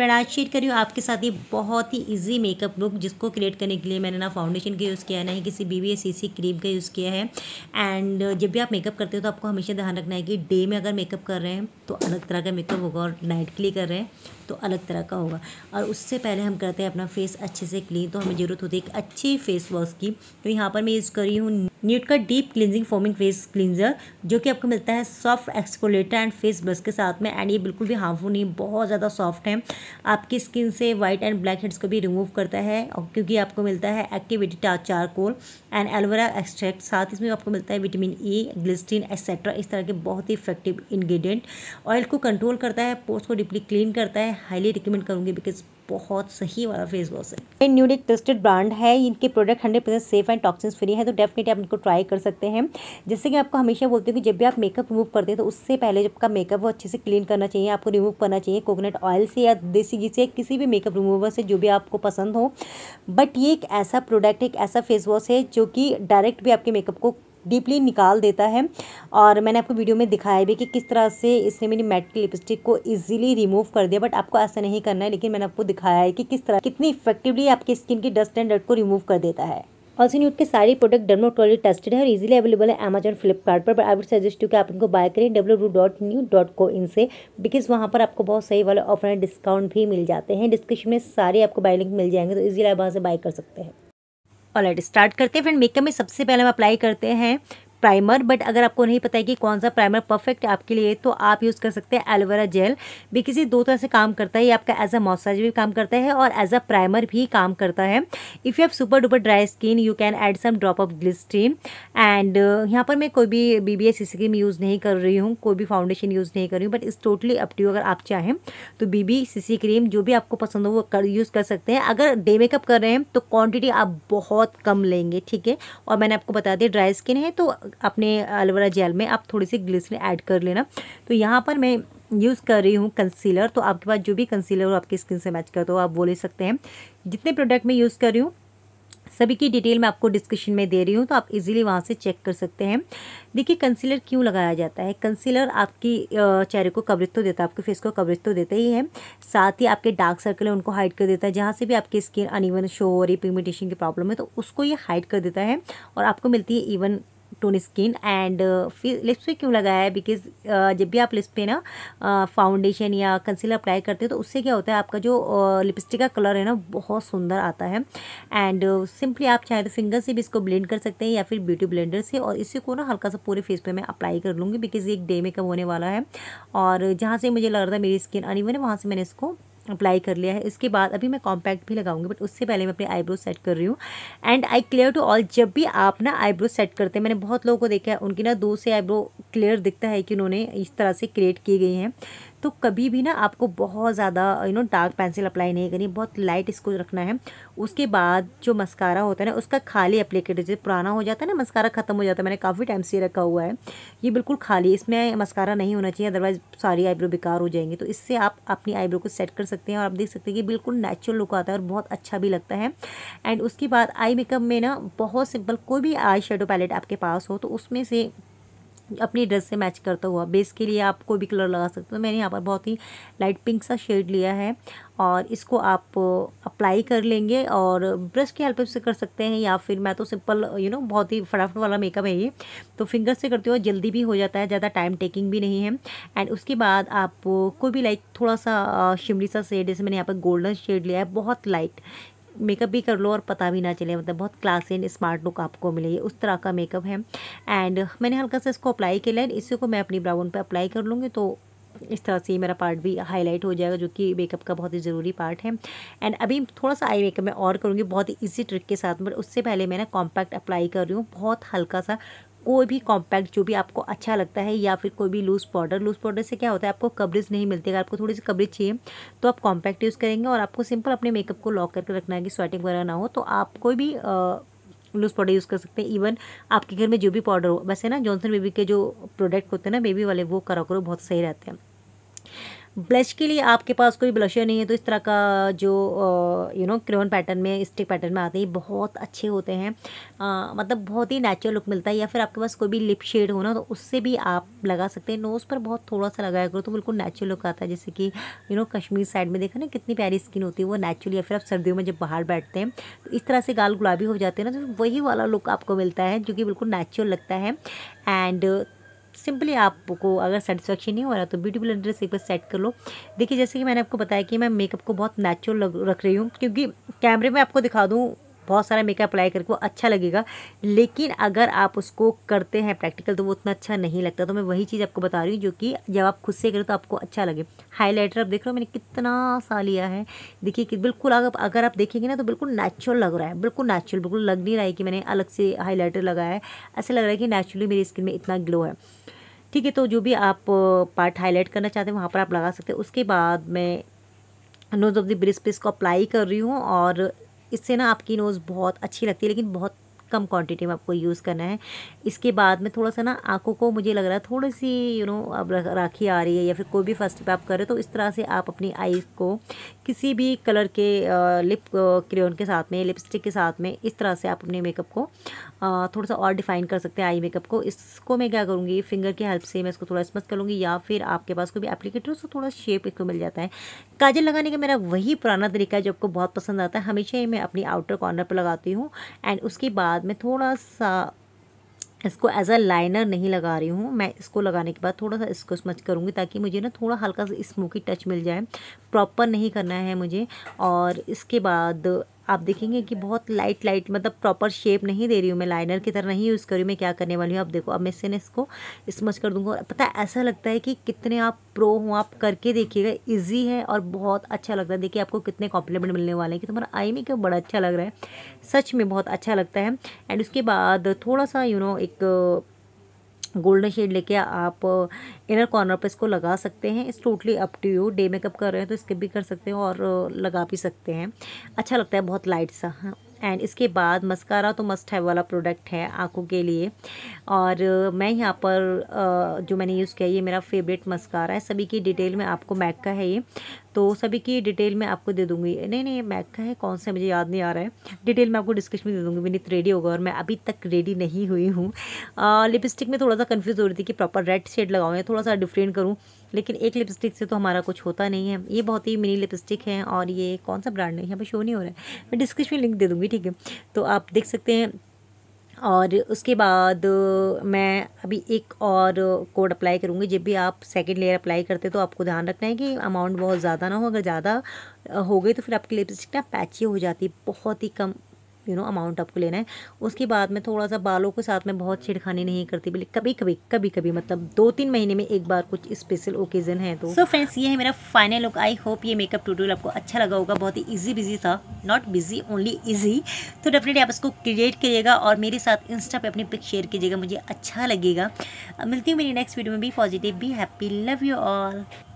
Friend आज share करी हूँ आपके साथ ये बहुत ही इजी मेकअप लुक, जिसको क्रिएट करने के लिए मैंने ना फाउंडेशन का यूज़ किया है, ना ही किसी BB या CC क्रीम का यूज़ किया है। एंड जब भी आप मेकअप करते हो तो आपको हमेशा ध्यान रखना है कि डे में अगर मेकअप कर रहे हैं तो अलग तरह का मेकअप होगा और नाइट के लिए कर रहे हैं तो अलग तरह का होगा। और उससे पहले हम करते हैं अपना फेस अच्छे से क्लीन, तो हमें ज़रूरत होती है एक अच्छे फेस वॉश की। तो यहाँ पर मैं यूज़ कर रही हूँ न्यूड का deep cleansing foaming face cleanser, जो कि आपको मिलता है soft exfoliator and face brush के साथ में। एंड ये बिल्कुल भी हार्मफुल नहीं, बहुत ज़्यादा सॉफ्ट है, आपकी स्किन से वाइट एंड ब्लैक हेड्स को भी रिमूव करता है। और क्योंकि आपको मिलता है activated charcoal and aloe vera extract, साथ इसमें आपको मिलता है विटामिन ई, ग्लिसरीन एक्सेट्रा, इस तरह के बहुत ही इफेक्टिव इंग्रेडिएंट। ऑयल को कंट्रोल करता है, पोर्स को डीपली क्लीन करता है। हाईली रिकमेंड करूँगी बिकॉज बहुत सही वाला फेस वॉश है। न्यूड एक ट्रस्टेड ब्रांड है, इनके product 100% safe and toxin free है, तो डेफिनेटली आप इनको ट्राई कर सकते हैं। जैसे कि आपको हमेशा बोलती हूँ कि जब भी आप मेकअप रिमूव करते हैं तो उससे पहले जब का मेकअप वो अच्छे से क्लीन करना चाहिए, आपको रिमूव करना चाहिए कोकोनट ऑयल से या देसी घी से, किसी भी मेकअप रिमूवर से जो भी आपको पसंद हो। बट ये एक ऐसा प्रोडक्ट, एक ऐसा फेस वॉश है जो कि डायरेक्ट भी आपके मेकअप को डीपली निकाल देता है। और मैंने आपको वीडियो में दिखाया भी कि किस तरह से इसने मेरी मैट की लिपस्टिक को इजीली रिमूव कर दिया। बट आपको ऐसा नहीं करना है, लेकिन मैंने आपको दिखाया है कि किस तरह कितनी इफेक्टिवली आपकी स्किन की डस्ट एंड डर्ट को रिमूव कर देता है। ऑल्सो न्यूड के सारे प्रोडक्ट डर्मेटोलॉजी टेस्टेड है और इजीली अवेलेबल है अमेजन फ्लिपकार्ट पर। आई वुड सजेस्ट यू कि आप इनको बाय करें www.new.co इनसे, बिकॉज वहाँ पर आपको बहुत सही वाले ऑफर एंड डिस्काउंट भी मिल जाते हैं। डिस्क्रिप्शन में सारे आपको बाय लिंक मिल जाएंगे, तो इजीली आप वहाँ से बाय कर सकते हैं। ऑलराइट, स्टार्ट करते हैं फ्रेंड। मेकअप में सबसे पहले हम अप्लाई करते हैं प्राइमर। बट अगर आपको नहीं पता है कि कौन सा प्राइमर परफेक्ट है आपके लिए, तो आप यूज़ कर सकते हैं एलोवेरा जेल। भी किसी दो तरह से काम करता है, ये आपका एज अ मॉइस्चराइजर भी काम करता है और एज अ प्राइमर भी काम करता है। If you have super duper dry skin, you can add some drop of glycerine. And यहाँ पर मैं कोई भी BB या CC क्रीम यूज़ नहीं कर रही हूँ, कोई भी फाउंडेशन यूज़ नहीं कर रही हूँ, बट इस टोटली अप टू यू। अगर आप चाहें तो BB CC क्रीम जो भी आपको पसंद हो वो यूज़ कर सकते हैं। अगर डे मेकअप कर रहे हैं तो क्वान्टिटी आप बहुत कम लेंगे, ठीक है। और मैंने आपको बता दिया ड्राई स्किन है तो अपने एलोवेरा जेल में आप थोड़ी सी ग्लिसरीन ऐड कर लेना। तो यहाँ पर मैं यूज़ कर रही हूँ कंसीलर, तो आपके पास जो भी कंसीलर हो आपकी स्किन से मैच करता हो आप वो ले सकते हैं। जितने प्रोडक्ट मैं यूज़ कर रही हूँ सभी की डिटेल मैं आपको डिस्क्रिप्शन में दे रही हूँ, तो आप इजीली वहाँ से चेक कर सकते हैं। देखिए कंसीलर क्यों लगाया जाता है। कंसीलर आपकी चेहरे को कवरेज तो देता है, आपके फेस को कवरेज तो देता ही है, साथ ही आपके डार्क सर्कल है उनको हाइड कर देता है। जहाँ से भी आपकी स्किन अनइवन शो हो रही, पिगमेंटेशन की प्रॉब्लम है, तो उसको ये हाइड कर देता है और आपको मिलती है इवन टोन स्किन। एंड फिर लिप्स पे क्यों लगाया है, बिकॉज जब भी आप लिप्स पे ना फाउंडेशन या कंसीलर अप्लाई करते हो तो उससे क्या होता है, आपका जो लिपस्टिक का कलर है ना बहुत सुंदर आता है। एंड सिंपली आप चाहे तो फिंगर से भी इसको ब्लेंड कर सकते हैं या फिर ब्यूटी ब्लेंडर से, और इसी को ना हल्का सा पूरे फेस पे मैं अप्लाई कर लूँगी बिकॉज ये एक डे मेकअप होने वाला है। और जहाँ से मुझे लग रहा था मेरी स्किन अनइवन है वहाँ से मैंने इसको अप्लाई कर लिया है। इसके बाद अभी मैं कॉम्पैक्ट भी लगाऊंगी, बट उससे पहले मैं अपने आईब्रो सेट कर रही हूँ। And I clear to all, जब भी आप ना आईब्रो सेट करते हैं, मैंने बहुत लोगों को देखा है उनकी ना दो से आईब्रो क्लियर दिखता है कि उन्होंने इस तरह से क्रिएट की गई हैं। तो कभी भी ना आपको बहुत ज़्यादा डार्क पेंसिल अप्लाई नहीं करनी, बहुत लाइट इसको रखना है। उसके बाद जो मस्कारा होता है ना उसका खाली एप्लीकेटर, जैसे पुराना हो जाता है ना मस्कारा, ख़त्म हो जाता है, मैंने काफ़ी टाइम से रखा हुआ है, ये बिल्कुल खाली, इसमें मस्कारा नहीं होना चाहिए, अदरवाइज सारी आईब्रो बेकार हो जाएंगी। तो इससे आप अपनी आईब्रो को सेट कर सकते हैं और आप देख सकते हैं कि बिल्कुल नेचुरल लुक आता है और बहुत अच्छा भी लगता है। एंड उसके बाद आई मेकअप में ना बहुत सिंपल, कोई भी आई शेडो पैलेट आपके पास हो तो उसमें से अपनी ड्रेस से मैच करता हुआ बेस के लिए आप कोई भी कलर लगा सकते हो। मैंने यहाँ पर बहुत ही लाइट पिंक सा शेड लिया है और इसको आप अप्लाई कर लेंगे और ब्रश की हेल्प से कर सकते हैं, या फिर मैं तो सिंपल बहुत ही फटाफट वाला मेकअप है ये, तो फिंगर से करते हो जल्दी भी हो जाता है, ज़्यादा टाइम टेकिंग भी नहीं है। एंड उसके बाद आप कोई भी लाइक थोड़ा सा शिमरी सा शेड, जैसे मैंने यहाँ पर गोल्डन शेड लिया है, बहुत लाइट मेकअप भी कर लो और पता भी ना चले, मतलब बहुत क्लास एंड स्मार्ट लुक आपको मिले, उस तरह का मेकअप है। एंड मैंने हल्का सा इसको अप्लाई किया, इसी को मैं अपनी ब्राउन पे अप्लाई कर लूँगी, तो इस तरह से मेरा पार्ट भी हाईलाइट हो जाएगा जो कि मेकअप का बहुत ही ज़रूरी पार्ट है। एंड अभी थोड़ा सा आई मेकअप मैं और करूँगी बहुत ही ईजी ट्रिक के साथ, बट उससे पहले मैं ना कॉम्पैक्ट अप्लाई कर रही हूँ, बहुत हल्का सा, कोई भी कॉम्पैक्ट जो भी आपको अच्छा लगता है, या फिर कोई भी लूज़ पाउडर। लूज़ पाउडर से क्या होता है आपको कवरेज नहीं मिलती, अगर आपको थोड़ी सी कवरेज चाहिए तो आप कॉम्पैक्ट यूज़ करेंगे। और आपको सिंपल अपने मेकअप को लॉक करके रखना है कि स्वेटिंग वगैरह ना हो, तो आप कोई भी लूज़ पाउडर यूज़ कर सकते हैं। इवन आपके घर में जो भी पाउडर हो, वैसे ना जॉनसन बेबी के जो प्रोडक्ट होते हैं ना बेबी वाले, वो करा करो, बहुत सही रहते हैं। ब्लश के लिए आपके पास कोई ब्लशर नहीं है तो इस तरह का जो क्रेयॉन पैटर्न में, स्टिक पैटर्न में आते हैं, बहुत अच्छे होते हैं। मतलब बहुत ही नेचुरल लुक मिलता है। या फिर आपके पास कोई भी लिप शेड हो ना तो उससे भी आप लगा सकते हैं। नोज़ पर बहुत थोड़ा सा लगाया करो तो बिल्कुल नेचुरल लुक आता है। जैसे कि कश्मीर साइड में देखा ना कितनी प्यारी स्किन होती है वो नेचुरल। या फिर आप सर्दियों में जब बाहर बैठते हैं तो इस तरह से गाल गुलाबी हो जाते हैं ना, तो वही वाला लुक आपको मिलता है जो कि बिल्कुल नेचुरल लगता है। एंड सिंपली आपको अगर सेटिस्फेक्शन नहीं हो रहा तो ब्यूटी ब्लेंडर से एक बार सेट कर लो। देखिए जैसे कि मैंने आपको बताया कि मैं मेकअप को बहुत नेचुरल रख रही हूँ, क्योंकि कैमरे में आपको दिखा दूँ बहुत सारा मेकअप अप्लाई करके वो अच्छा लगेगा, लेकिन अगर आप उसको करते हैं प्रैक्टिकल तो वो उतना अच्छा नहीं लगता। तो मैं वही चीज़ आपको बता रही हूँ जो कि जब आप खुद से करें तो आपको अच्छा लगे। हाइलाइटर आप देख रहे हो मैंने कितना सा लिया है, देखिए कि बिल्कुल अगर आप देखेंगे ना तो बिल्कुल नेचुरल लग रहा है, बिल्कुल नेचुरल, बिल्कुल लग नहीं रहा है कि मैंने अलग से हाईलाइटर लगाया है। ऐसा लग रहा है कि नेचुरली मेरी स्किन में इतना ग्लो है। ठीक है, तो जो भी आप पार्ट हाईलाइट करना चाहते हैं वहाँ पर आप लगा सकते हैं। उसके बाद मैं नोज ऑफ द ब्रिज पे इसको अप्लाई कर रही हूँ और इससे ना आपकी नोज़ बहुत अच्छी लगती है, लेकिन बहुत कम क्वांटिटी में आपको यूज़ करना है। इसके बाद में थोड़ा सा ना आंखों को मुझे लग रहा है थोड़ी सी अब राखी आ रही है या फिर कोई भी फर्स्ट पे आप कर रहे हो तो इस तरह से आप अपनी आईज़ को किसी भी कलर के लिप क्रेयॉन के साथ में, लिपस्टिक के साथ में इस तरह से आप अपने मेकअप को थोड़ा सा और डिफ़ाइन कर सकते हैं। आई मेकअप को इसको मैं क्या करूँगी, फिंगर की हेल्प से मैं इसको थोड़ा स्मूथ कर लूँगी, या फिर आपके पास कोई भी एप्लीकेटर उसको थोड़ा शेप इसको मिल जाता है। काजल लगाने का मेरा वही पुराना तरीका है जो आपको बहुत पसंद आता है, हमेशा ही मैं अपनी आउटर कॉर्नर पर लगाती हूँ। एंड उसके बाद मैं थोड़ा सा इसको एज अ लाइनर नहीं लगा रही हूँ, मैं इसको लगाने के बाद थोड़ा सा इसको स्मच करूँगी ताकि मुझे ना थोड़ा हल्का सा स्मोकी टच मिल जाए, प्रॉपर नहीं करना है मुझे। और इसके बाद आप देखेंगे कि बहुत लाइट लाइट, मतलब प्रॉपर शेप नहीं दे रही हूँ मैं, लाइनर की तरह नहीं यूज़ कर रही हूँ। मैं क्या करने वाली हूँ आप देखो, अब मैं इससे ना इसको स्मच कर दूँगा। और पता है ऐसा लगता है कि कितने आप प्रो हो, आप करके देखिएगा, इजी है और बहुत अच्छा लगता है। देखिए आपको कितने कॉम्प्लीमेंट मिलने वाले हैं कि तुम्हारा आई मेकअप बड़ा अच्छा लग रहा है, सच में बहुत अच्छा लगता है। एंड उसके बाद थोड़ा सा एक गोल्डन शेड लेके आप इनर कॉर्नर पे इसको लगा सकते हैं। इस totally up to you, day makeup कर रहे हैं तो स्किप भी कर सकते हैं और लगा भी सकते हैं, अच्छा लगता है बहुत लाइट सा। एंड इसके बाद मस्कारा तो मस्ट है वाला प्रोडक्ट है आंखों के लिए, और मैं यहाँ पर जो मैंने यूज़ किया ये मेरा फेवरेट मस्कारा है। सभी की डिटेल में आपको मैक का है ये, तो सभी की डिटेल में आपको दे दूँगी। नहीं, ये मैक का है, कौन सा मुझे याद नहीं आ रहा है, डिटेल में आपको डिस्क्रिप्शन में दे दूँगी। विनीत रेडी होगा और मैं अभी तक रेडी नहीं हुई हूँ। लिपस्टिक में थोड़ा सा कन्फ्यूज़ हो रही थी कि प्रॉपर रेड शेड लगाऊँ या थोड़ा सा डिफरेंट करूँ, लेकिन एक लिपस्टिक से तो हमारा कुछ होता नहीं है। ये बहुत ही मिनी लिपस्टिक है और ये कौन सा ब्रांड है यहाँ पर शो नहीं हो रहा है, मैं डिस्क्रिप्शन में लिंक दे दूँगी, ठीक है, तो आप देख सकते हैं। और उसके बाद मैं अभी एक और कोड अप्लाई करूँगी। जब भी आप सेकंड लेयर अप्लाई करते हैं तो आपको ध्यान रखना है कि अमाउंट बहुत ज़्यादा ना हो, अगर ज़्यादा हो गई तो फिर आपकी लिपस्टिक ना पैची हो जाती है। बहुत ही कम अमाउंट आपको लेना है। उसके बाद मैं थोड़ा सा बालों के साथ में बहुत छेड़खानी नहीं करती, बल्कि कभी कभी मतलब 2-3 महीने में एक बार कुछ स्पेशल ओकेजन है तो। सो फ्रेंड्स ये है मेरा फाइनल लुक। आई होप ये मेकअप ट्यूटोरियल आपको अच्छा लगा होगा, बहुत ही इजी बिजी था, नॉट बिजी ओनली इजी। तो डेफिनेटली आप इसको क्रिएट करिएगा और मेरे साथ इंस्टा पे अपनी पिक शेयर कीजिएगा, मुझे अच्छा लगेगा। मिलती हूँ मेरी नेक्स्ट वीडियो में। भी पॉजिटिव, भी हैप्पी, लव यू ऑल।